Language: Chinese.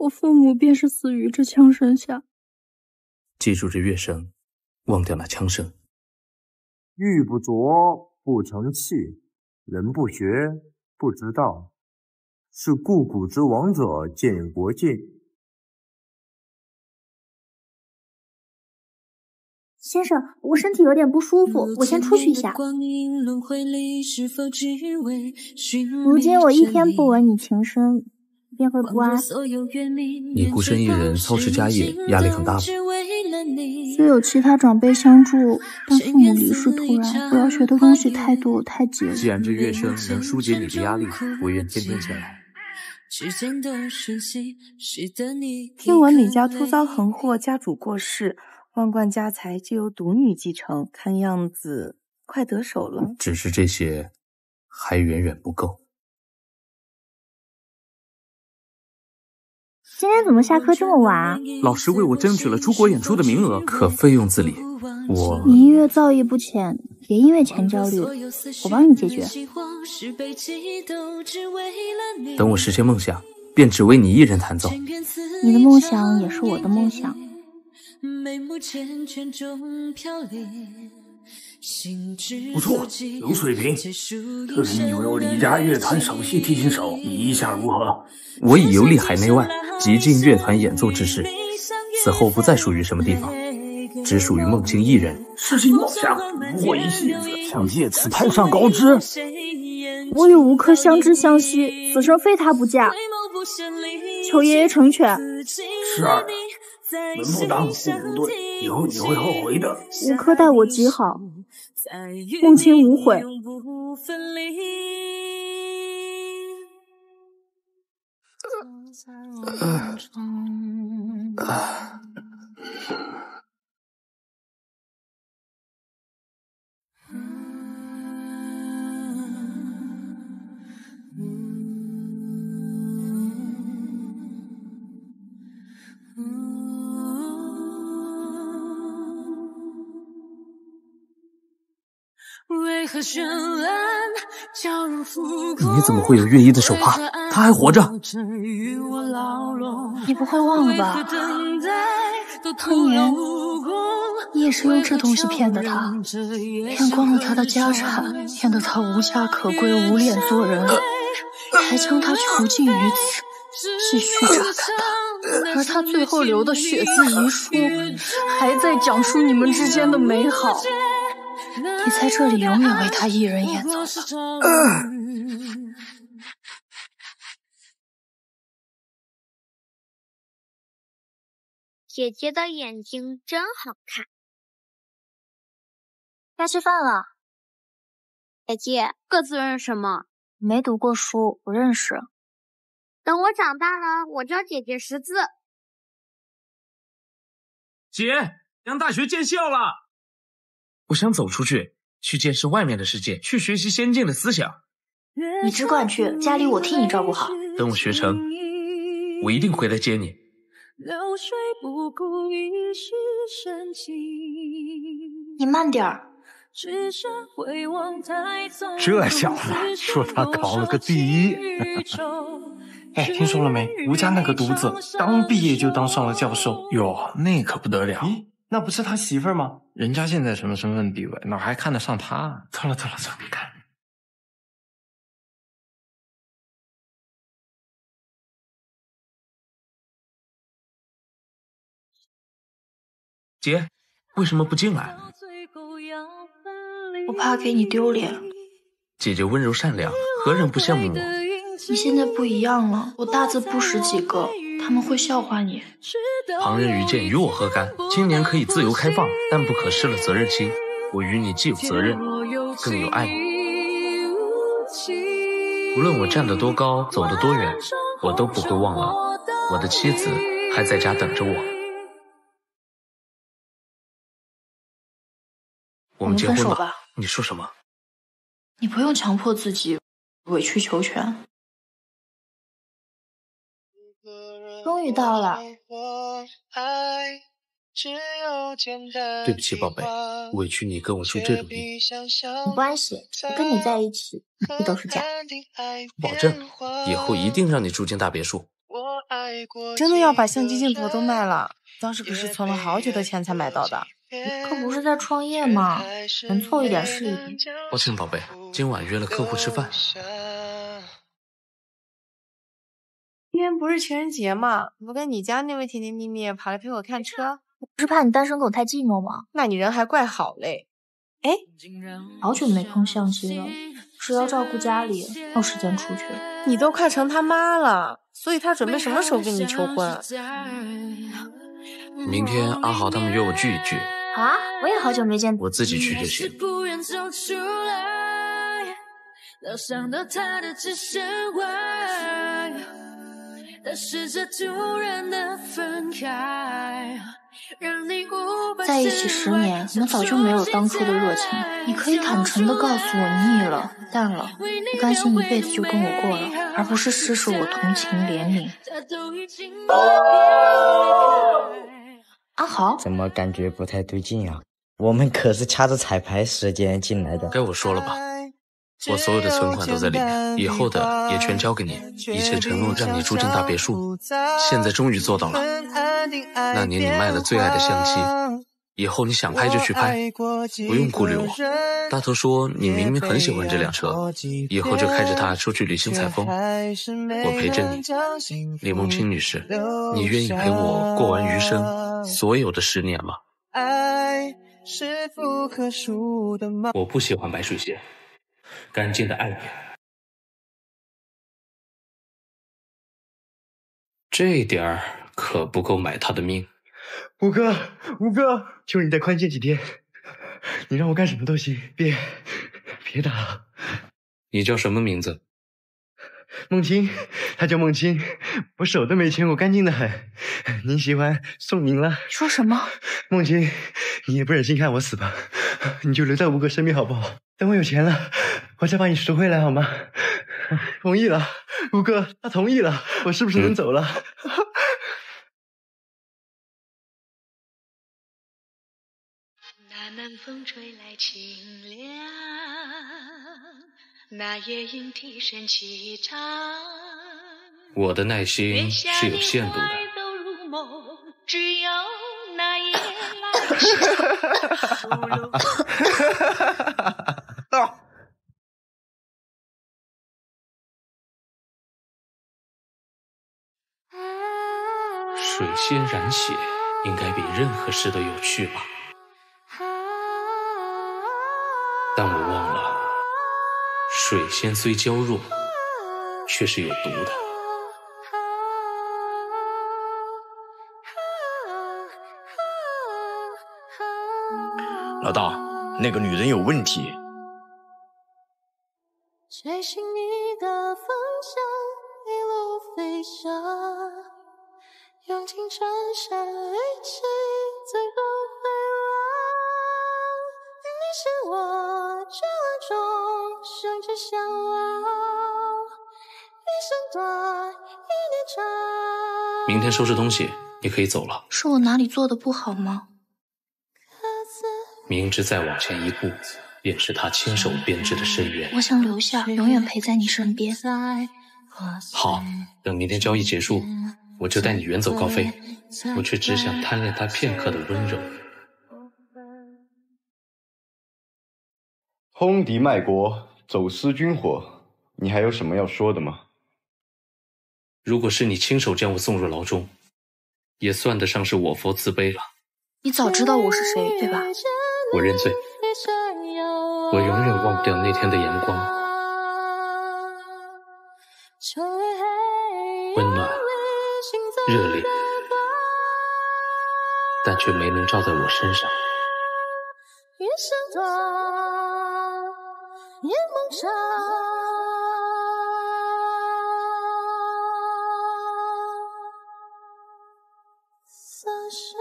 我父母便是死于这枪声下。记住这乐声，忘掉那枪声。玉不琢不成器，人不学不知道。是故古之王者，建国界。先生，我身体有点不舒服，我先出去一下。如今我一天不闻你琴声，便会不安。你孤身一人操持家业，压力很大吧？虽有其他长辈相助，但父母离世突然，我要学的东西太多太急了。既然这乐声能疏解你的压力，我愿天天前来。 听闻李家突遭横祸，家主过世，万贯家财皆由独女继承，看样子快得手了。只是这些还远远不够。今天怎么下课这么晚啊？老师为我争取了出国演出的名额，可费用自理。我你音乐造诣不浅，别因为钱焦虑，我帮你解决。等我实现梦想，便只为你一人弹奏。你的梦想也是我的梦想。不错，有水平，特地扭揉李家乐团首席提琴手，你意下如何？我已游历海内外，极尽乐团演奏之事，此后不再属于什么地方。 只属于梦境一人，实现梦想不过一戏子，想借此攀上高枝。我与吴柯相知相惜，此生非他不嫁。求爷爷成全。是儿，门不当户不对，以后你会后悔的。吴柯待我极好，梦清无悔。你怎么会有月衣的手帕？他还活着？你不会忘了吧？当年你也是用这东西骗的他，骗光了他的家产，骗得他无家可归，无脸做人，还将他囚禁于此，继续榨干他。 而他最后留的血字遗书，还在讲述你们之间的美好。你在这里永远为他一人演奏吧。姐姐的眼睛真好看。该吃饭了。姐姐，各自认识什么？没读过书，不认识。 等我长大了，我教姐姐识字。姐，阳大学建校了，我想走出去，去见识外面的世界，去学习先进的思想。你只管去，家里我替你照顾好。等我学成，我一定回来接你。你慢点儿。 这小子说他考了个第一，哎，听说了没？吴家那个犊子，刚毕业就当上了教授，哟，那可不得了！咦，那不是他媳妇儿吗？人家现在什么身份地位，哪还看得上他啊？错了错了错了，你看，姐，为什么不进来？ 我怕给你丢脸。姐姐温柔善良，何人不羡慕我？你现在不一样了，我大字不识几个，他们会笑话你。旁人愚见，与我何干？青年可以自由开放，但不可失了责任心。我与你既有责任，更有爱。无论我站得多高，走得多远，我都不会忘了我的妻子还在家等着我。 我们结婚吧。你说什么？你不用强迫自己，委曲求全。终于到了。对不起，宝贝，委屈你跟我出这种力。没关系，我跟你在一起，这都是家。保证，以后一定让你住进大别墅。真的要把相机镜头都卖了，当时可是存了好久的钱才买到的。可不是在创业吗？能凑一点是一点。抱歉，宝贝，今晚约了客户吃饭。今天不是情人节吗？不跟你家那位甜甜蜜蜜跑来陪我看车？不是怕你单身狗太寂寞吗？那你人还怪好嘞。哎，好久没碰相机了，是要照顾家里，没有时间出去。你都快成他妈了，所以他准备什么时候跟你求婚？明天阿豪他们约我聚一聚。好啊，我也好久没见。我自己去就行。在一起10年，我们早就没有当初的热情。你可以坦诚地告诉我腻了、淡了，我甘心一辈子就跟我过了，而不是事事我同情怜悯。阿豪，怎么感觉不太对劲啊？我们可是掐着彩排时间进来的。该我说了吧，我所有的存款都在里面，以后的也全交给你，一切承诺让你住进大别墅，现在终于做到了。那年你卖了最爱的相机，以后你想拍就去拍，不用顾虑我。大头说你明明很喜欢这辆车，以后就开着它出去旅行采风，我陪着你。李梦清女士，你愿意陪我过完余生所有的10年吗？我不喜欢白水仙，干净的爱你，这点儿可不够买他的命。五哥，求你再宽限几天，你让我干什么都行，别打了。你叫什么名字？梦清，他叫梦清，我手都没牵过，干净的很。您喜欢宋明了？说什么？梦清，你也不忍心看我死吧？你就留在吴哥身边好不好？等我有钱了，我再把你赎回来好吗？同意了，吴哥，他同意了，我是不是能走了？那南风吹来清凉，那夜莺啼声齐唱。我的耐心是有限度的。只有那夜来香。水仙染血应该比任何事都有趣吧，但我忘了，水仙虽娇弱，却是有毒的。老大，那个女人有问题。吹醒你的方向，一路飞翔，用尽全身力气，最后回来。你是我绝望中生之向往，一生短，一念长。明天收拾东西，你可以走了。是我哪里做的不好吗？明知再往前一步，便是他亲手编织的深渊。我想留下，永远陪在你身边。好，等明天交易结束，我就带你远走高飞，我却只想贪恋他片刻的温柔。轰敌卖国，走私军火，你还有什么要说的吗？如果是你亲手将我送入牢中，也算得上是我佛慈悲了。你早知道我是谁，对吧？我认罪，我永远忘不掉那天的阳光，温暖热烈，但却没能照在我身上。一生短，一梦长。三生。